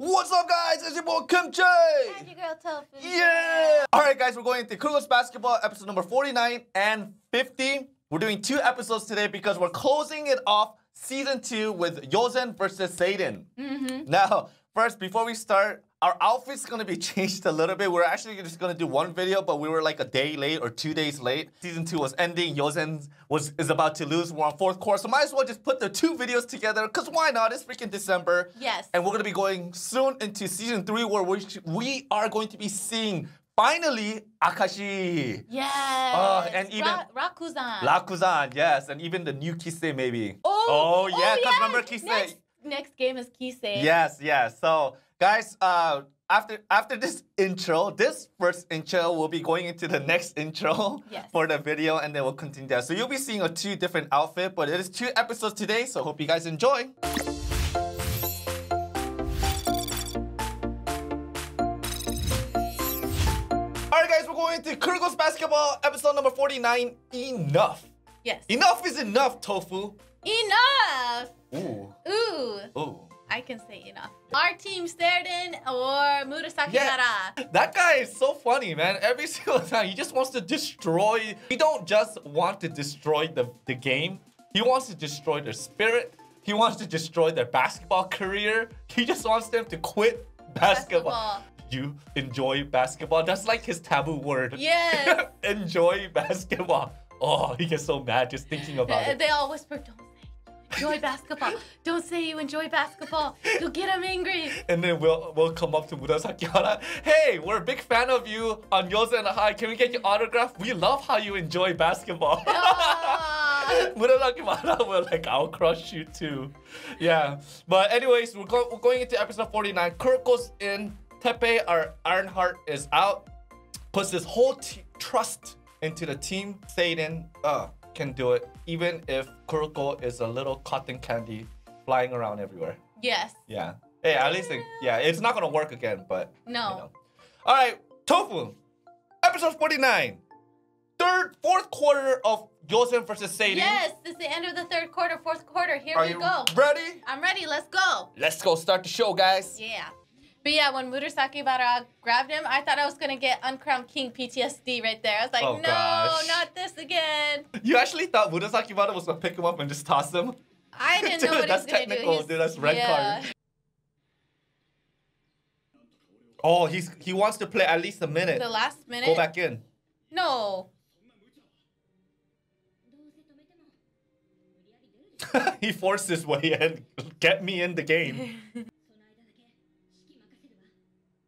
What's up, guys? It's your boy Kimchi. And your girl Tofu. Yeah! Alright, guys, we're going into Kuroko's Basketball episode number 49 and 50. We're doing two episodes today because we're closing it off season 2 with Yōsen versus Seirin. Now, first, before we start, our outfit's gonna be changed a little bit. We're actually just gonna do one video, but we were like a day late or 2 days late. Season 2 was ending, Yōsen is about to lose, we're on 4th quarter, so might as well just put the two videos together, cause why not, it's freaking December. Yes. And we're gonna be going soon into season 3 where we are going to be seeing, finally, Akashi. Yes. And even Rakuzan, yes, and even the new Kise maybe. Oh yeah, cause remember Kise? Next game is Kise. Yes, so. Guys, after this intro, this first intro, we'll be going into the next intro for the video, and then we'll continue that. So you'll be seeing a two different outfit, but it is two episodes today, so hope you guys enjoy. Alright guys, we're going to Kuroko's Basketball, episode number 49, Enough. Yes. Enough is enough, Tofu. Enough! Ooh. Ooh. Ooh. I can say enough. Our team, Seirin or Murasakibara. Yeah. That guy is so funny, man. Every single time, he just wants to destroy. He don't just want to destroy the game. He wants to destroy their spirit. He wants to destroy their basketball career. He just wants them to quit basketball. You enjoy basketball? That's like his taboo word. Yes. Enjoy basketball. Oh, he gets so mad just thinking about it. They all whisper, don't. Enjoy basketball. Don't say you enjoy basketball. You'll get him angry. And then we'll come up to Murasakibara. Hey, we're a big fan of you on Yōsen High. Can we get your autograph? We love how you enjoy basketball. Murasakibara will like, I'll crush you too. Yeah. But anyways, we're going into episode 49. Kuroko's in. Teppei, our Ironheart, is out. Puts his whole trust into the team. Seirin can do it, even if Kuroko is a little cotton candy flying around everywhere. Yes. Yeah. Hey, at least, it's not gonna work again, but no. You know. All right, Tofu, episode 49, fourth quarter of Yōsen versus Seirin. Yes, it's the end of the third quarter, fourth quarter. Here we go. Ready? I'm ready. Let's go. Let's go start the show, guys. Yeah. But yeah, when Murasakibara grabbed him, I thought I was going to get Uncrowned King PTSD right there. I was like, oh, no, gosh. Not this again. You actually thought Murasakibara was going to pick him up and just toss him? I didn't know what he was going to do. That's technical, dude. That's red card. Oh, he wants to play at least a minute. The last minute? Go back in. No. He forced his way in. Get me in the game.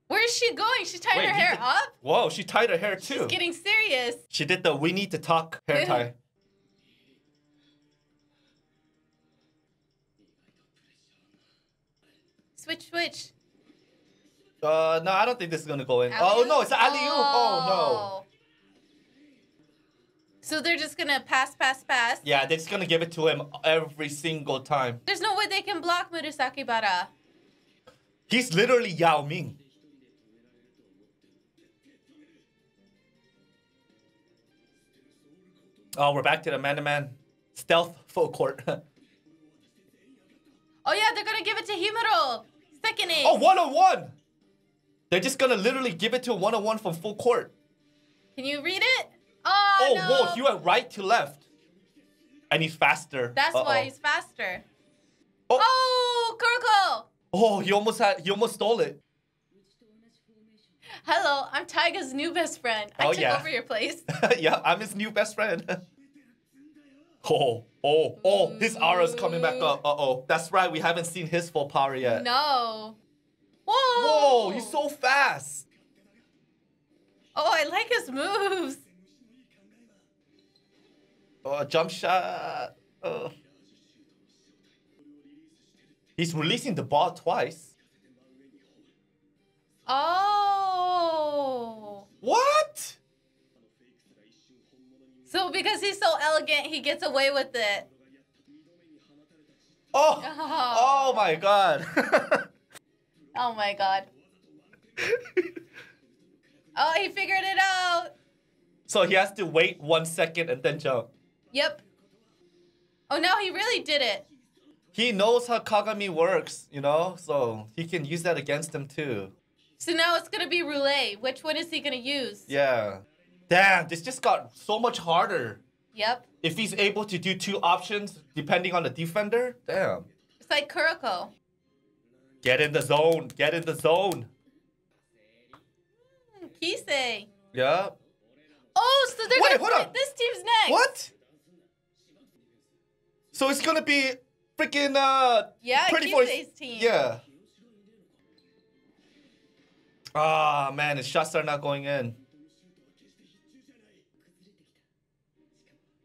Where's she going? She tied her hair up? Whoa, she tied her hair too. She's getting serious. She did the we need to talk hair tie. Switch. No, I don't think this is gonna go in. Aliyu? Oh no, it's Aliyu. Oh no. So they're just gonna pass. Yeah, they're just gonna give it to him every single time. There's no way they can block Murasakibara. He's literally Yao Ming. Oh, we're back to the man-to-man stealth full court. Oh yeah, they're gonna give it to Himuro. Second ace. Oh, 1-on-1. They're just gonna literally give it to 1-on-1 from full court. Can you read it? Oh no. Whoa, he went right to left. And he's faster. That's why he's faster. Oh, Kuroko. Oh, he almost stole it. Hello, I'm Taiga's new best friend. I took over your place. Yeah, I'm his new best friend. Oh, his aura's coming back up. Uh-oh, that's right. We haven't seen his full power yet. No. Whoa, he's so fast. Oh, I like his moves. Oh, jump shot. Oh. He's releasing the ball twice. Oh. What? So because he's so elegant, he gets away with it. Oh. Oh my god. Oh my god. Oh, he figured it out. So he has to wait 1 second and then jump. Yep. Oh no, he really did it. He knows how Kagami works, you know, so he can use that against him too. So now it's gonna be roulette. Which one is he gonna use? Yeah. Damn, this just got so much harder. Yep. If he's able to do two options depending on the defender, damn. It's like Kuroko. Get in the zone. Get in the zone. Kisei. Yeah. Oh, so they're gonna put this team's next. What? So it's gonna be freaking yeah, Kisei's team. Yeah. Ah, man, his shots are not going in.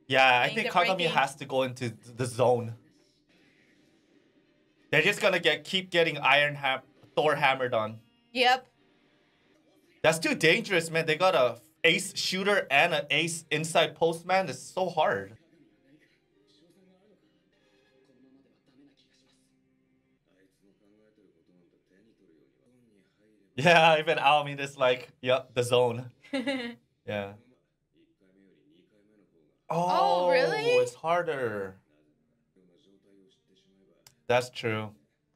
Yeah, I think Kagami has to go into the zone. They're just gonna keep getting Iron Thor hammered on. Yep. That's too dangerous, man. They got a ace shooter and an ace inside post, man. It's so hard. Yeah, even Aomine is like, yep, the zone. Yeah. Oh, really? It's harder. That's true.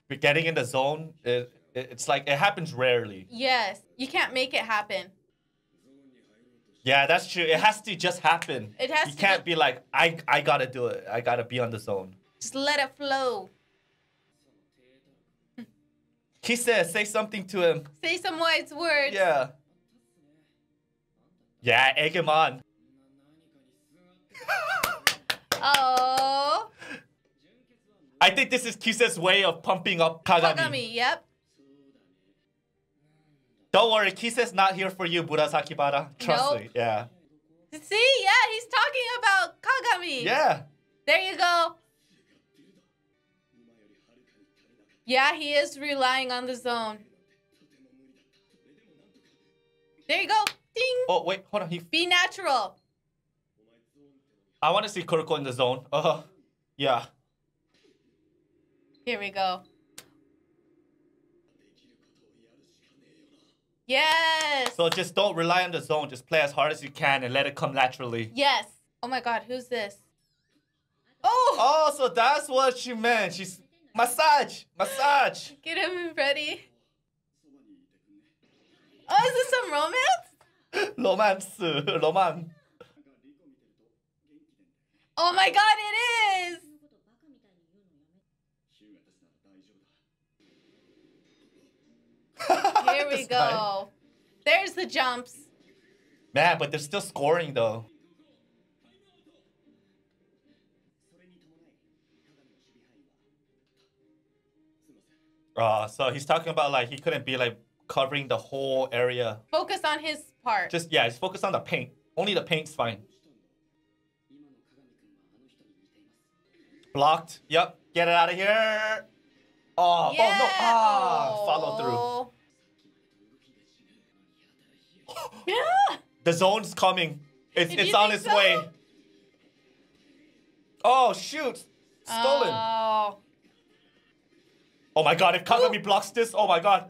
But getting in the zone, it's like, it happens rarely. Yes. You can't make it happen. Yeah, that's true. It has to just happen. It has to. You can't be like, I gotta do it. I gotta be on the zone. Just let it flow. Kise, say something to him. Say some wise words. Yeah. Yeah, egg him on. Oh. I think this is Kise's way of pumping up Kagami. Kagami, yep. Don't worry, Kise's not here for you, Murasakibara. Trust me, yeah. See, yeah, he's talking about Kagami. Yeah. There you go. Yeah, he is relying on the zone. There you go. Ding. Oh, wait, hold on. Be natural. I want to see Kuroko in the zone. Yeah. Here we go. Yes. So just don't rely on the zone. Just play as hard as you can and let it come naturally. Yes. Oh my God, who's this? Oh. Oh, so that's what she meant. She's massage, massage. Get him ready. Oh, is this some romance? Romance, romance. Oh my God, it is! Here we go. Guy. There's the jumps. Man, but they're still scoring though. So he's talking about like he couldn't be like covering the whole area. Focus on his part. Just, yeah, just focus on the paint. Only the paint's fine. Blocked. Yep. Get it out of here. Oh, yeah. Oh no. Ah, oh. Follow through. Yeah. The zone's coming. It's on its way. Oh, shoot. Stolen. Oh, oh my God. If Kagami blocks this, oh my God.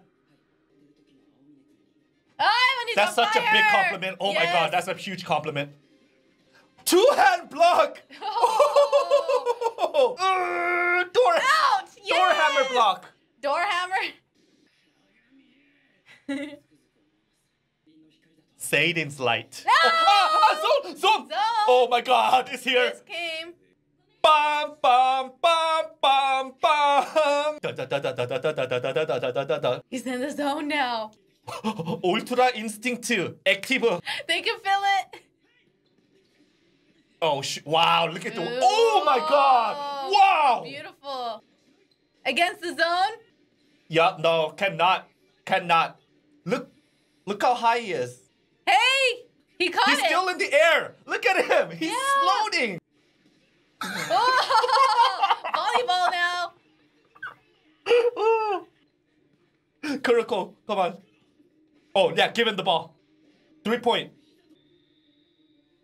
That's such a big compliment. Oh my God. That's a huge compliment. Two-hand block! Oh. Door hammer block! Door hammer? Seirin's light. No! Zone! Oh my God, it's here! This came. Bam, bam, bam, bam, bam! He's in the zone now. Ultra Instinct 2. Active. They can feel it. Oh, wow, look at the... Ooh. Oh, my God. Wow. Beautiful. Against the zone? Yup, no, cannot. Cannot. Look how high he is. Hey, he caught it. He's still in the air. Look at him. He's floating. Oh, volleyball now. Oh. Kuroko, come on. Oh, yeah, give him the ball. 3-point.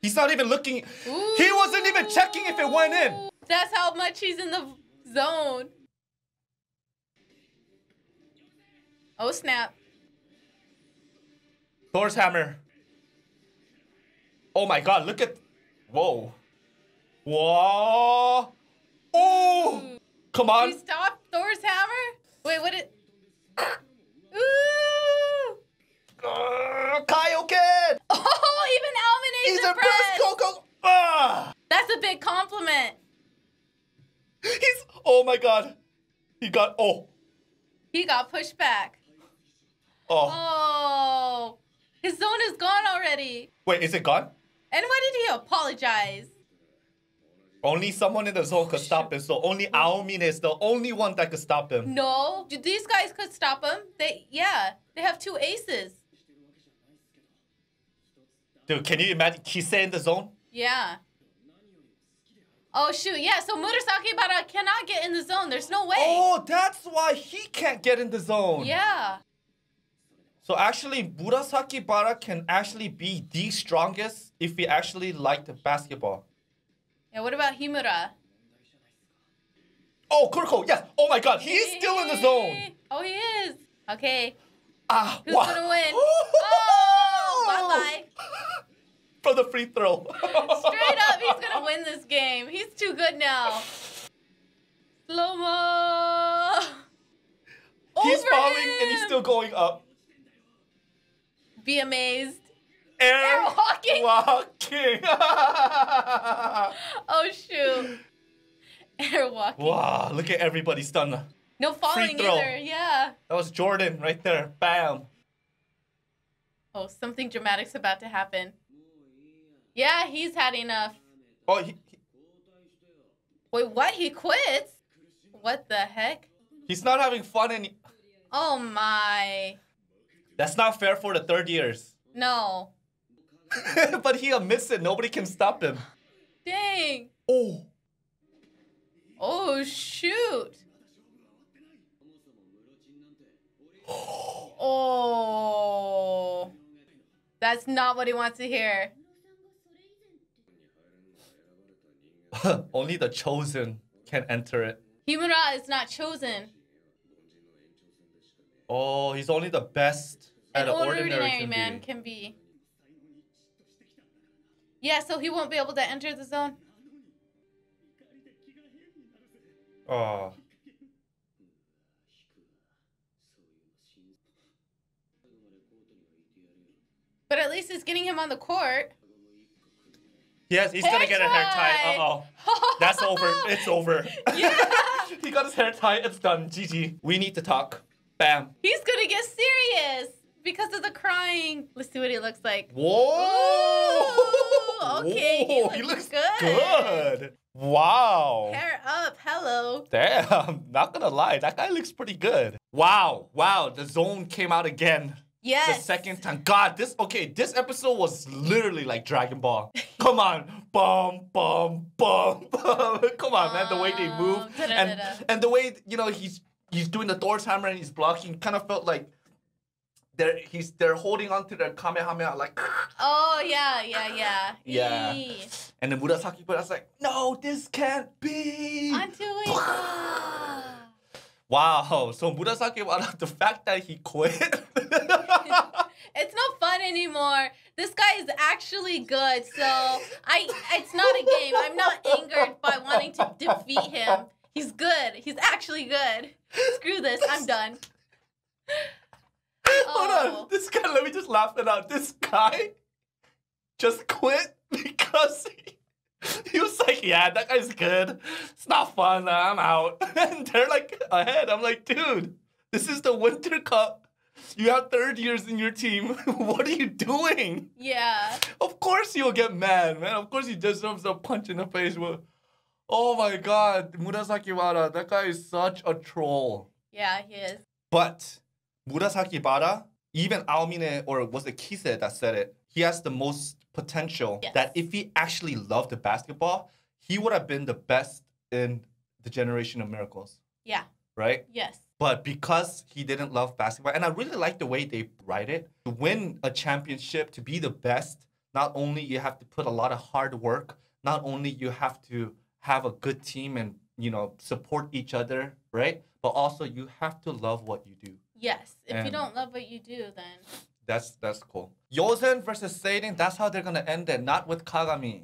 He's not even looking. Ooh. He wasn't even checking if it went in. That's how much he's in the zone. Oh, snap. Thor's hammer. Oh, my God. Look at. Whoa. Whoa. Oh. Come on. Did you stop Thor's hammer? Wait, what it? Ooh! Kaioken! Oh, even Aomine's impressed! Coco. Ah. That's a big compliment. He's... Oh my god. He got... Oh. He got pushed back. Oh. Oh. His zone is gone already. Wait, is it gone? And why did he apologize? Only someone in the zone could stop him, so only Aomine is the only one that could stop him. No, these guys could stop him. They have two aces. Dude, can you imagine Kise in the zone? Yeah. Oh, shoot. Yeah, so Murasakibara cannot get in the zone. There's no way. Oh, that's why he can't get in the zone. Yeah. So actually, Murasakibara can actually be the strongest if he actually liked basketball. Yeah, what about Himuro? Oh, Kuroko, yes. Oh, my God. He is still in the zone. Oh, he is. Okay. Who's going to win? Oh, bye-bye. For the free throw. Straight up, he's going to win this game. He's too good now. Slow-mo. He's falling and he's still going up. Be amazed. Air walking. Oh, shoot. Air walking. Wow, look at everybody stunned. No falling either, yeah. That was Jordan right there. Bam. Oh, something dramatic's about to happen. Yeah, he's had enough. Oh, wait, what? He quits? What the heck? He's not having fun any... Oh, my. That's not fair for the third years. No. But he admits it. Nobody can stop him. Dang. Oh. Oh, shoot. Oh. That's not what he wants to hear. Only the chosen can enter it. Himura is not chosen. Oh, he's only the best at ordinary man can be. Yeah, so he won't be able to enter the zone. Oh. But at least it's getting him on the court. Yes, he's going to get a hair tie. Uh-oh. That's over. It's over. Yeah. He got his hair tie. It's done. GG. We need to talk. Bam. He's going to get serious because of the crying. Let's see what he looks like. Whoa. Ooh, okay. Whoa. He looks good. Good. Wow. Hair up. Hello. Damn. Not going to lie. That guy looks pretty good. Wow. Wow. The zone came out again. Yes. The second time. God, this episode was literally like Dragon Ball. Come on. Bum, bum, bum, bum. Come on, man. The way they move. And the way, you know, he's doing the Thor's hammer and he's blocking. Kind of felt like they're holding on to their Kamehameha like. Oh, yeah. Yeah. Eee. And then Murasakibara's like, no, this can't be. Wow. So Murasakibara, the fact that he quit. It's not fun anymore. This guy is actually good, so it's not a game. I'm not angered by wanting to defeat him. He's good. He's actually good. Screw this. I'm done. Hold on. This guy, let me just laugh it out. This guy just quit because he was like, yeah, that guy's good. It's not fun. I'm out. And they're like ahead. I'm like, dude, this is the Winter Cup. You have third years in your team. What are you doing? Yeah. Of course you'll get mad, man. Of course he deserves a punch in the face. Oh my God, Murasakibara, that guy is such a troll. Yeah, he is. But Murasakibara, even Aomine, or was it Kise that said it? He has the most potential. Yes. That if he actually loved the basketball, he would have been the best in the generation of miracles. Yeah. Right? Yes. But because he didn't love basketball, and I really like the way they write it, to win a championship, to be the best, not only you have to put a lot of hard work, not only you have to have a good team and, you know, support each other, right? But also you have to love what you do. Yes. If you don't love what you do, then... That's cool. Yōsen versus Seirin, that's how they're going to end it, not with Kagami.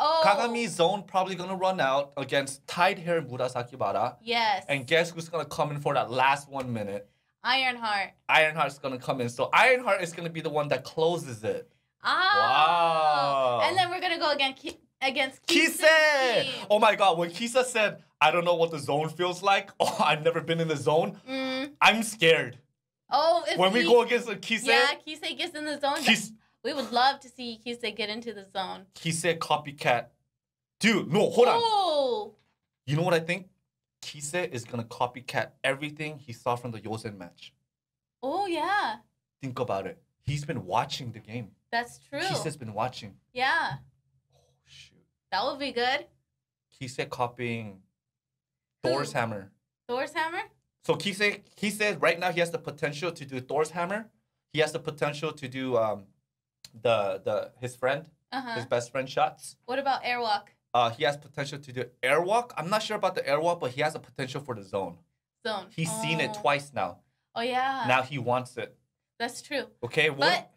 Oh. Kagami's zone probably going to run out against tied hair Murasakibara. Yes. And guess who's going to come in for that last 1 minute? Ironheart. Ironheart's going to come in. So Ironheart is going to be the one that closes it. Oh. Wow. And then we're going to go against Kise. Oh, my God. When Kise said, I don't know what the zone feels like. Oh, I've never been in the zone. Mm. I'm scared. Oh, when we go against Kise. Yeah, Kise gets in the zone. We would love to see Kise get into the zone. Kise copycat. Dude, no, hold on. You know what I think? Kise is going to copycat everything he saw from the Yōsen match. Oh, yeah. Think about it. He's been watching the game. That's true. Kise's been watching. Yeah. Oh, shoot. That would be good. Kise copying Thor's hammer. Thor's hammer? So Kise, right now, he has the potential to do Thor's hammer. He has the potential to do his friend, his best friend shots. What about airwalk? He has potential to do airwalk. I'm not sure about the airwalk, but he has a potential for the zone. Zone. He's seen it twice now. Oh, yeah. Now he wants it. That's true. Okay, well,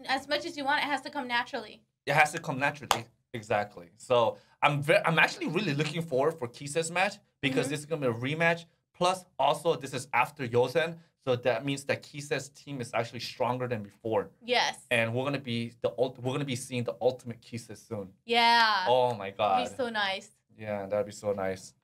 but as much as you want, it has to come naturally. It has to come naturally. Exactly. So I'm actually really looking forward for Kise's match because this is going to be a rematch. Plus, also, this is after Yōsen. So that means that Kise's team is actually stronger than before. Yes. And we're gonna be seeing the ultimate Kise soon. Yeah. Oh my God. That'd be so nice. Yeah, that'd be so nice.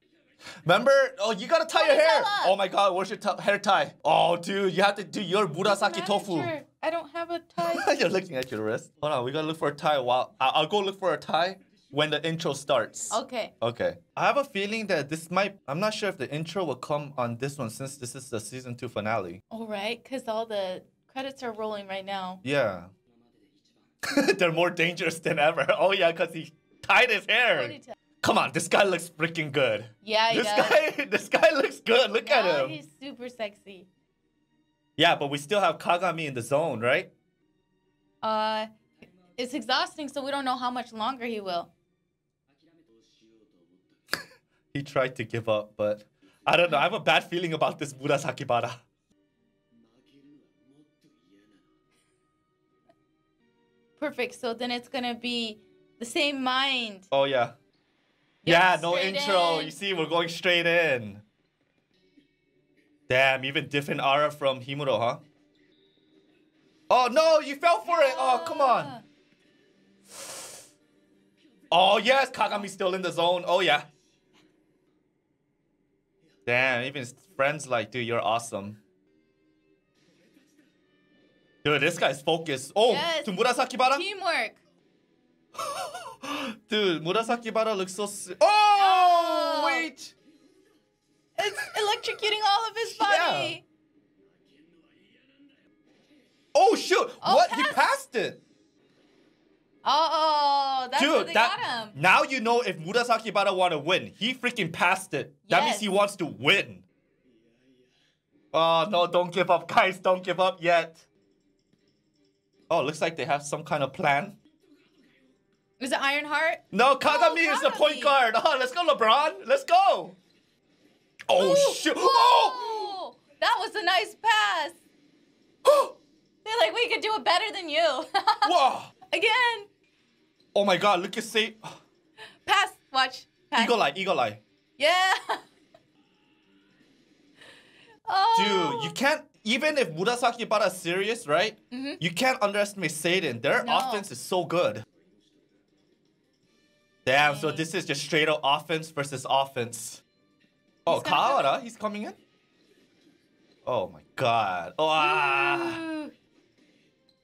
Remember? Oh, you gotta tie your hair. Oh my God, where's your hair tie? Oh, dude, you have to do your Murasaki tofu. I don't have a tie. You're looking at your wrist. Hold on, we gotta look for a tie. Wow, I'll go look for a tie when the intro starts. Okay. Okay. I have a feeling that this might... I'm not sure if the intro will come on this one since this is the season 2 finale. All right, because all the credits are rolling right now. Yeah. They're more dangerous than ever. Oh, yeah, because he tied his hair. Come on, this guy looks freaking good. Yeah, he does. This guy looks good. Look at him. He's super sexy. Yeah, but we still have Kagami in the zone, right? It's exhausting, so we don't know how much longer he will. He tried to give up, but I don't know. I have a bad feeling about this Murasakibara. Perfect. So then it's going to be the same mind. Oh, yeah. Yeah, no intro. You see, we're going straight in. Damn, even different aura from Himuro, huh? Oh, no, you fell for it. Oh, come on. Oh, yes, Kagami's still in the zone. Oh, yeah. Damn, even his friends like, dude, you're awesome. Dude, this guy's focused. Oh, yes. To Murasakibara? Teamwork. Dude, Murasakibara looks so... Oh, wait. It's electrocuting all of his body. Yeah. Oh, shoot. Oh, what? He passed it. Oh, that's where they got him. Now you know if Murasakibara want to win. He freaking passed it. That means he wants to win. Oh, no, don't give up, guys. Don't give up yet. Oh, looks like they have some kind of plan. Is it Ironheart? No, Kagami is the point guard. Oh, let's go, LeBron. Let's go. Oh, shoot. Oh! That was a nice pass. They're like, we could do it better than you. Whoa. Again. Oh my God, look at Seirin. Pass, watch. Pass. Eagle eye. Yeah. Oh. Dude, you can't, even if Murasakibara is serious, right? You can't underestimate Seirin. Their offense is so good. Damn, so this is just straight up offense versus offense. Oh, Kawara, he's coming in? Oh my God. Oh.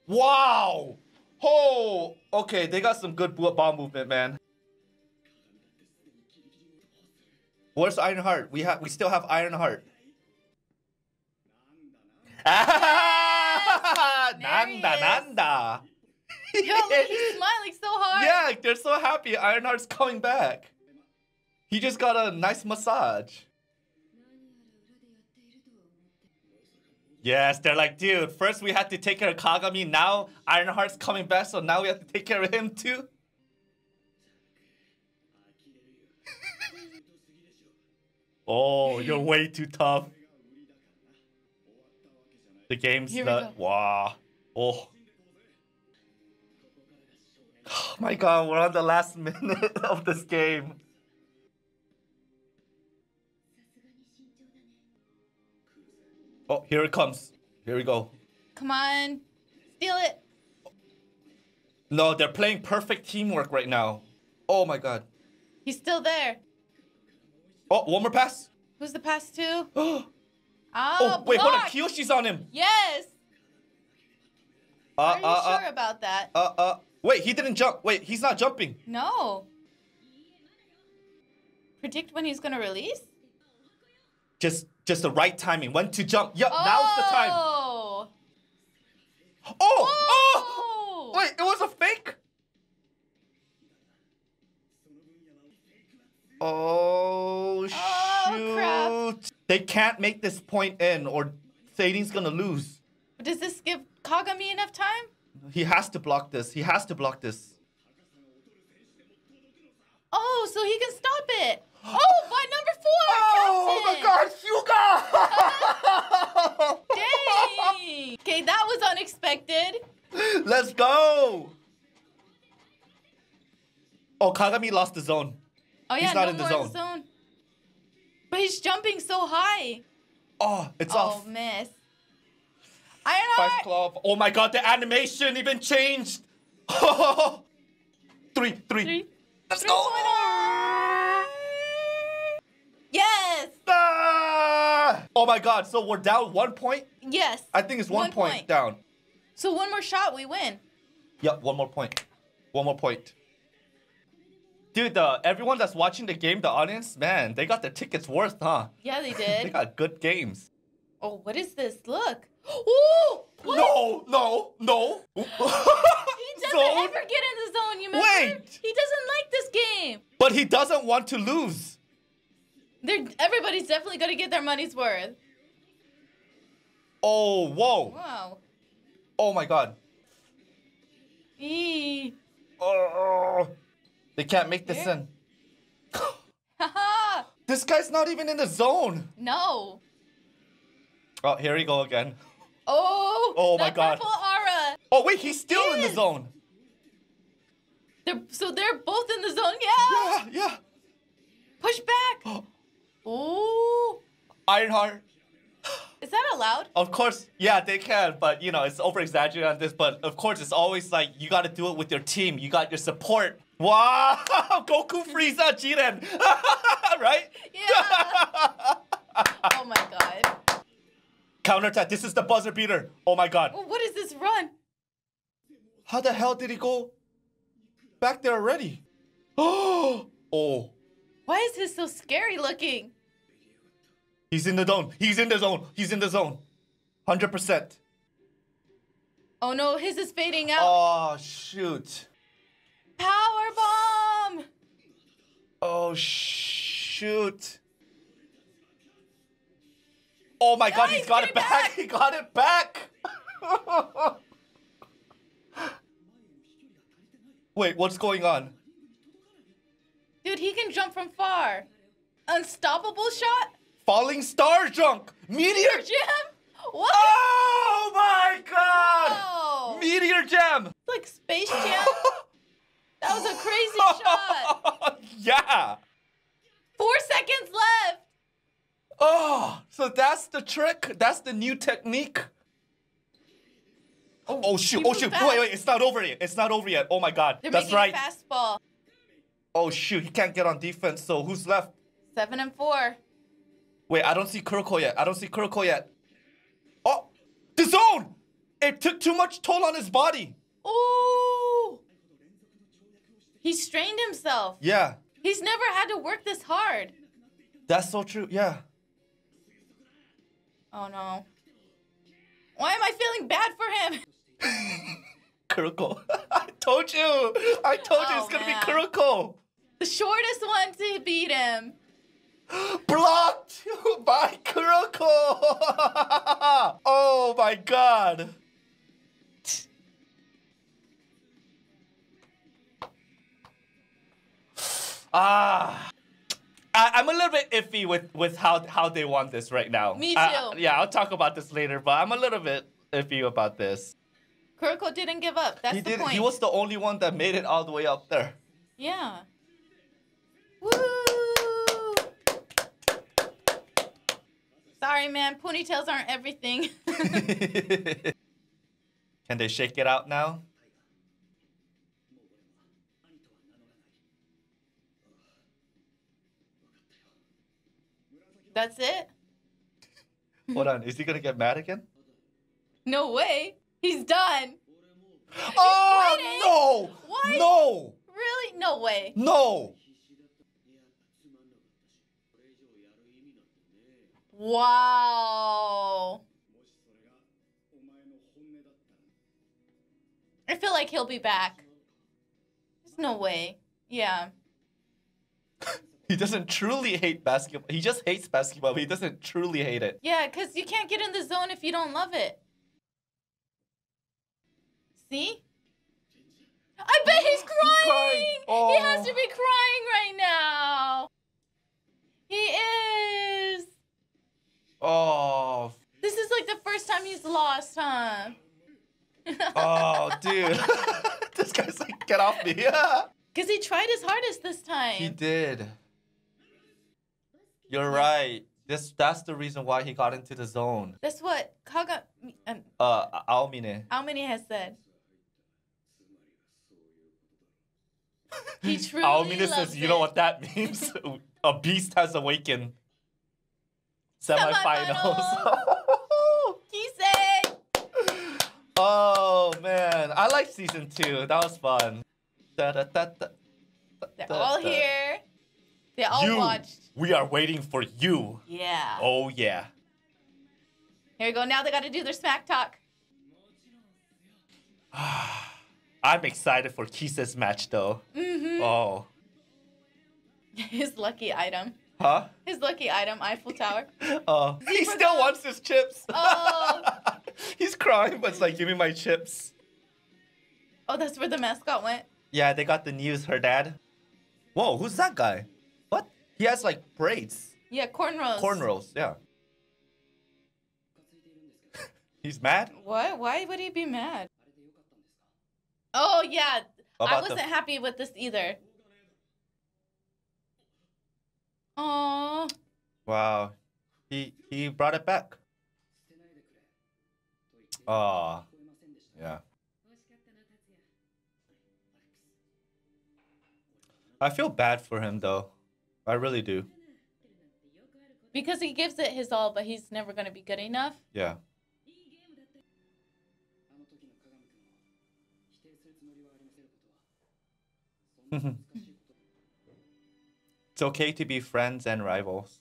Wow. Oh, okay, they got some good ball movement, man. Where's Ironheart? We still have Ironheart. Yes, nanda. Yo, like, he's smiling so hard. Yeah, they're so happy. Ironheart's coming back. He just got a nice massage. Yes, they're like, dude, first we had to take care of Kagami, now Ironheart's coming back, so now we have to take care of him too. Oh, you're way too tough. The game's not... Wow. Oh. Oh my god, we're on the last minute of this game. Oh, here it comes. Here we go. Come on. Steal it. No, they're playing perfect teamwork right now. Oh my god. He's still there. Oh, one more pass. Who's the pass to? Oh, wait, hold on. Kiyoshi's on him. Yes. Are you sure about that? Wait, he didn't jump. Wait, he's not jumping. No. Predict when he's going to release? Just the right timing. When to jump. Yup, oh. Now's the time. Oh. Oh. Wait, it was a fake? Oh, shoot. Oh, crap. They can't make this point in or Seirin's going to lose. But does this give Kagami enough time? He has to block this. He has to block this. Oh, so he can stop it. Oh, by number 4. Oh, my God, Hyuga! Dang. Okay, that was unexpected. Let's go. Oh, Kagami lost the zone. Oh, yeah, he's not in the zone. But he's jumping so high. Oh, it's off. Oh, miss. Iron Club. Oh my god, the animation even changed. 3-3. Let's go. Yes. Ah! Oh my god, so we're down 1 point? Yes. I think it's one point down. So one more shot, we win. Yep, one more point. One more point. Dude, everyone that's watching the game, the audience, man, they got their tickets worth, huh? Yeah, they did. They got good games. Oh, what is this? Look. Ooh! What? No, no, no. He doesn't ever get in the zone, you remember? Wait! He doesn't like this game. But he doesn't want to lose. Everybody's definitely going to get their money's worth. Oh, whoa. Wow. Oh, my God. Eee. Oh, they can't make this in. This guy's not even in the zone. No. Oh, here we go again. Oh, oh my god. Purple aura. Oh, wait, he's still in the zone. So they're both in the zone, yeah? Yeah, yeah. Push back. Oh. Ironheart. Is that allowed? Of course, yeah, they can, but you know, it's over-exaggerated on this, but of course, it's always like, you gotta do it with your team. You got your support. Wow, Goku, Frieza, Jiren. Right? Yeah. Oh my god. Counterattack. This is the buzzer beater. Oh my god. What is this run? How the hell did he go back there already? Oh. Oh. Why is this so scary looking? He's in the zone. He's in the zone. He's in the zone. 100%. Oh no, his is fading out. Oh shoot. Power bomb. Oh shoot. Oh my god, he's got it back! He got it back! Wait, what's going on? Dude, he can jump from far. Unstoppable shot? Falling star junk! Meteor jam? What? Oh my god! Whoa. Meteor jam! It's like Space Jam? That was a crazy shot! Yeah! 4 seconds left! Oh, so that's the trick. That's the new technique. Oh, oh shoot! Oh shoot! Fast. Wait, wait! It's not over yet. It's not over yet. Oh my god! They're that's right. Fastball. Oh shoot! He can't get on defense. So who's left? 7 and 4. Wait, I don't see Kuroko yet. I don't see Kuroko yet. Oh, the zone! It took too much toll on his body. Oh! He strained himself. Yeah. He's never had to work this hard. That's so true. Yeah. Oh no. Why am I feeling bad for him? Kuroko. I told you. I told you it's going to be Kuroko. The shortest one to beat him. Blocked by Kuroko. Oh my god. Ah. I'm a little bit iffy with how they won this right now. Me too. Yeah, I'll talk about this later, but I'm a little bit iffy about this. Kuroko didn't give up. That's the point. He was the only one that made it all the way up there. Yeah. Woo! Sorry, man. Ponytails aren't everything. Can they shake it out now? That's it? Hold on. Is he going to get mad again? No way. He's done. Oh, no. What? No. Really? No way. No. Wow. I feel like he'll be back. There's no way. Yeah. He doesn't truly hate basketball. He just hates basketball, but he doesn't truly hate it. Yeah, because you can't get in the zone if you don't love it. See? I bet he's crying! Oh. He has to be crying right now! He is! Oh. This is like the first time he's lost, huh? Oh, dude. This guy's like, get off me. Yeah. Because he tried his hardest this time. He did. You're right. That's the reason why he got into the zone. That's what Kagami... Aomine has said. He truly Aomine says, you know what that means? A beast has awakened. Semifinals. Kise! Oh, man. I like season 2. That was fun. They're all here. They all watched. We are waiting for you. Yeah. Oh, yeah. Here we go. Now they got to do their smack talk. I'm excited for Kise's match, though. Mm-hmm. Oh. His lucky item. Huh? His lucky item, Eiffel Tower. Oh. He still wants his chips. Oh. He's crying, but it's like, give me my chips. Oh, that's where the mascot went? Yeah, they got the news, her dad. Whoa, who's that guy? What? He has like braids. Yeah, cornrows. Cornrows, yeah. He's mad? What? Why would he be mad? Oh, yeah. I wasn't happy with this either. Aww. Wow. He brought it back. Aww. Yeah. I feel bad for him, though. I really do. Because he gives it his all, but he's never going to be good enough. Yeah. It's okay to be friends and rivals.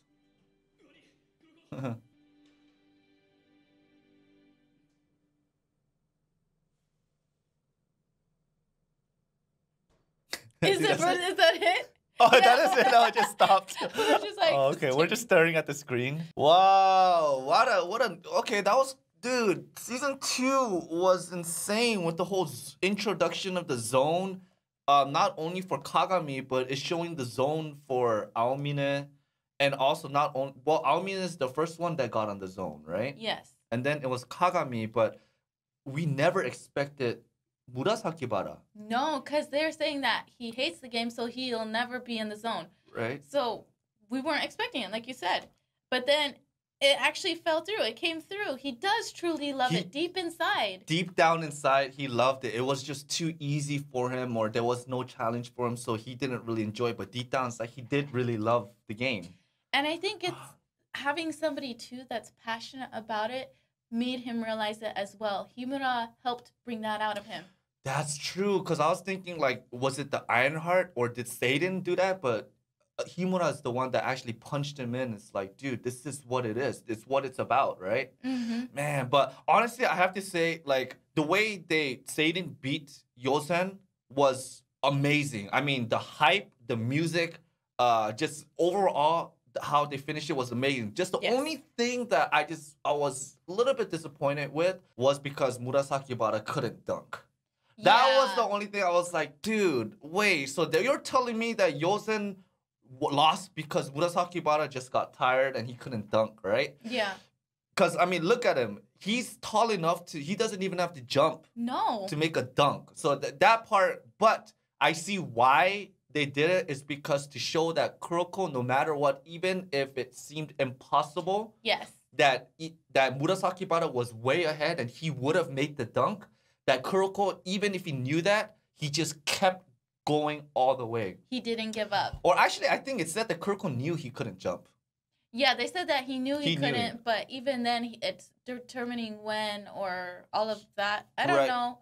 Is that it? Oh, yeah. That is it. No, I just stopped. We're just like, oh, okay, we're just staring at the screen. Wow, what a okay, that was, dude, season 2 was insane with the whole introduction of the zone. Not only for Kagami, but it's showing the zone for Aomine, and also not only, well, Aomine is the first one that got on the zone, right? Yes. And then it was Kagami, but we never expected Murasakibara. No, because they're saying that he hates the game, so he'll never be in the zone. Right. So we weren't expecting it, like you said. But then it actually fell through. It came through. He does truly love it deep inside. Deep down inside, he loved it. It was just too easy for him, or there was no challenge for him, so he didn't really enjoy it. But deep down inside, he did really love the game. And I think it's having somebody, too, that's passionate about it made him realize it as well. Himuro helped bring that out of him. That's true, because I was thinking, like, was it the Ironheart, or did Seirin do that? But Himura is the one that actually punched him in. It's like, dude, this is what it is. It's what it's about, right? Mm-hmm. Man, but honestly, I have to say, like, the way Seirin beat Yōsen was amazing. I mean, the hype, the music, just overall, how they finished it was amazing. Just the only thing that I was a little bit disappointed with was because Murasakibara couldn't dunk. That was the only thing I was like, dude, wait. So you're telling me that Yōsen lost because Murasakibara just got tired and he couldn't dunk, right? Yeah. Because, I mean, look at him. he's tall enough to, he doesn't even have to jump. No. To make a dunk. So that part, but I see why they did it is because to show that Kuroko, no matter what, even if it seemed impossible. Yes. That Murasakibara was way ahead and he would have made the dunk. That Kuroko, even if he knew that, he just kept going all the way. He didn't give up. Or actually, I think it said that Kuroko knew he couldn't jump. Yeah, they said that he knew he couldn't, but even then, it's determining when or all of that. I don't know.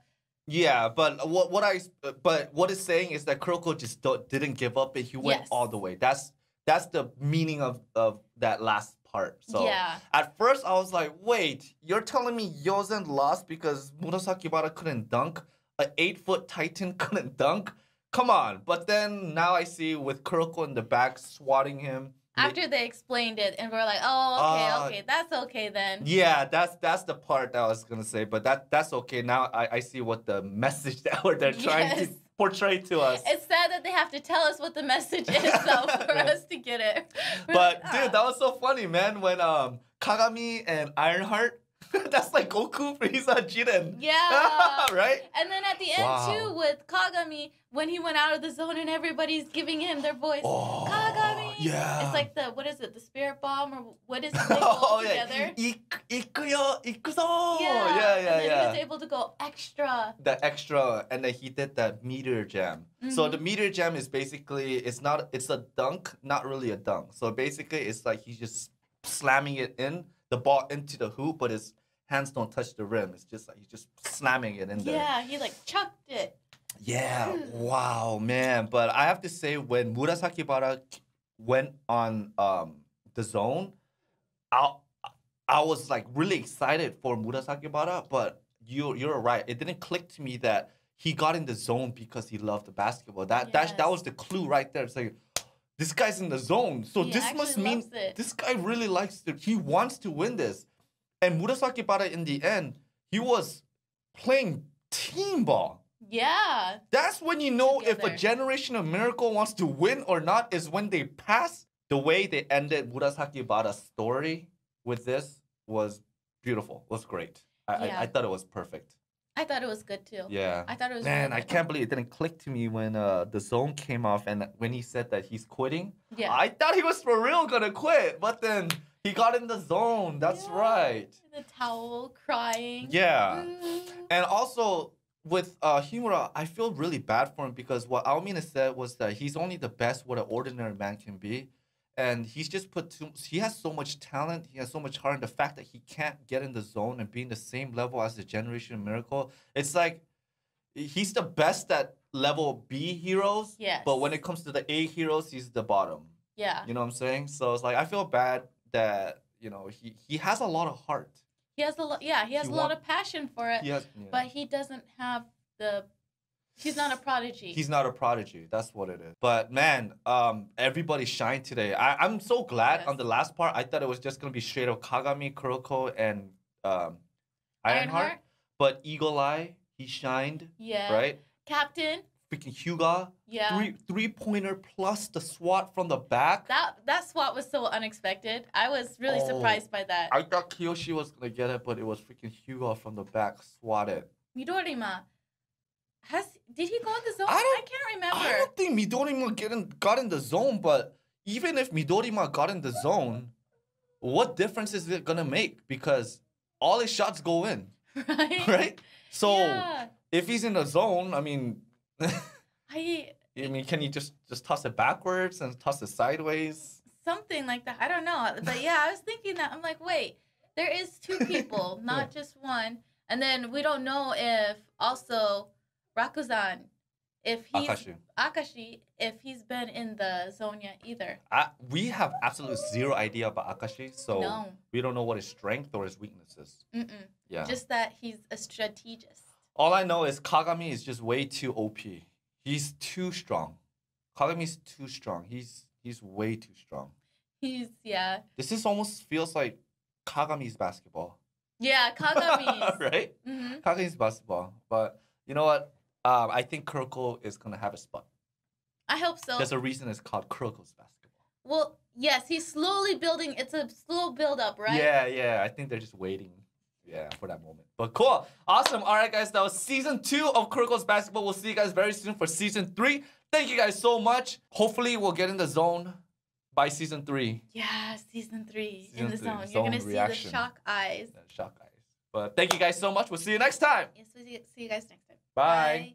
Yeah, but what it's saying is that Kuroko just didn't give up, and he went all the way. That's the meaning of that last part. So at first, I was like, wait, you're telling me Yōsen lost because Murasakibara couldn't dunk? An 8-foot titan couldn't dunk? Come on. But then now I see with Kuroko in the back swatting him. After they explained it, and we're like, oh, okay, okay, that's okay then. Yeah, that's the part that I was gonna say, but that's okay. Now I see what the message that they're trying to portray to us. It's sad that they have to tell us what the message is though for us to get it. We're dude, that was so funny, man. When Kagami and Ironheart, that's like Goku, Frieza, Jiren. Yeah. Right? And then at the end, too, with Kagami, when he went out of the zone and everybody's giving him their voice. Oh, Kagami! Yeah. It's like the, what is it, the spirit bomb or what is it? They go together. Ikuyo, ikuzo! Yeah. And then he was able to go extra. The extra, and then he did that meteor jam. Mm-hmm. So the meteor jam is basically, it's a dunk, not really a dunk. So basically, it's like he's just slamming it in, the ball into the hoop, but it's, hands don't touch the rim. It's just like he's just slamming it in there. Yeah, he like chucked it. Yeah, wow, man. But I have to say, when Murasakibara went on the zone, I was like really excited for Murasakibara. But you're right. It didn't click to me that he got in the zone because he loved the basketball. That was the clue right there. It's like, this guy's in the zone, so this must mean this guy really likes it. He wants to win this. And Murasakibara, in the end, he was playing team ball. Yeah. That's when you know if a generation of miracle wants to win or not, is when they pass. The way they ended Murasakibara's story with this was beautiful. It was great. I thought it was perfect. I thought it was good, too. Yeah. I thought it was Man, I can't believe it didn't click to me when the zone came off and when he said that he's quitting. Yeah. I thought he was for real gonna quit, but then he got in the zone. That's right. The towel, crying. Yeah. Ooh. And also, with Himuro, I feel really bad for him because what Aomine said was that he's only the best what an ordinary man can be. And he's just he has so much talent. He has so much heart. And the fact that he can't get in the zone and be in the same level as the Generation of Miracle, it's like he's the best at level B heroes. Yes. But when it comes to the A heroes, he's the bottom. Yeah. You know what I'm saying? So it's like, I feel bad that, you know, he has a lot of heart. He has a lot. Yeah, he has a lot of passion for it. Yes. Yeah. But he doesn't have the... He's not a prodigy. He's not a prodigy. That's what it is. But man, everybody shined today. I'm so glad on the last part. I thought it was just going to be straight up Kagami, Kuroko, and Ironheart. But Eagle Eye, he shined. Yeah. Right? Captain. Freaking Hyuga. Yeah. Three-pointer plus the SWAT from the back. That SWAT was so unexpected. I was really surprised by that. I thought Kiyoshi was going to get it, but it was freaking Hyuga from the back swatted. Midorima. Did he go in the zone? I can't remember. I don't think Midorima got in the zone, but even if Midorima got in the zone, what difference is it going to make? Because all his shots go in. Right? Right? So if he's in the zone, I mean... I mean, can you just toss it backwards and toss it sideways? Something like that. I don't know. But yeah, I was thinking that. I'm like, wait, there is two people, not just one. And then we don't know if also... Rakuzan, if he's been in the zone yet either. We have absolutely zero idea about Akashi, so we don't know what his strength or his weakness is. Yeah. Just that he's a strategist. All I know is Kagami is just way too OP. He's too strong. Kagami's too strong. He's way too strong. This is almost feels like Kagami's basketball. Yeah, Kagami's. Right? Kagami's basketball, but... You know what? I think Kuroko is going to have a spot. I hope so. There's a reason it's called Kuroko's Basketball. Well, yes, he's slowly building. It's a slow build-up, right? Yeah, yeah. I think they're just waiting. Yeah, for that moment. But cool. Awesome. All right, guys. That was season 2 of Kuroko's Basketball. We'll see you guys very soon for season 3. Thank you guys so much. Hopefully, we'll get in the zone by season 3. Yeah, season 3. Season in the zone. You're going to see the shock eyes. But thank you guys so much. We'll see you next time. Yes, we'll see you guys next time. Bye. Bye.